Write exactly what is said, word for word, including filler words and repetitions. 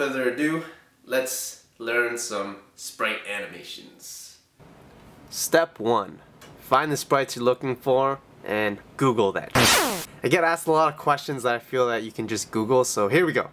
further ado, let's learn some sprite animations. Step one. Find the sprites you're looking for and Google that. I get asked a lot of questions that I feel that you can just Google, so here we go.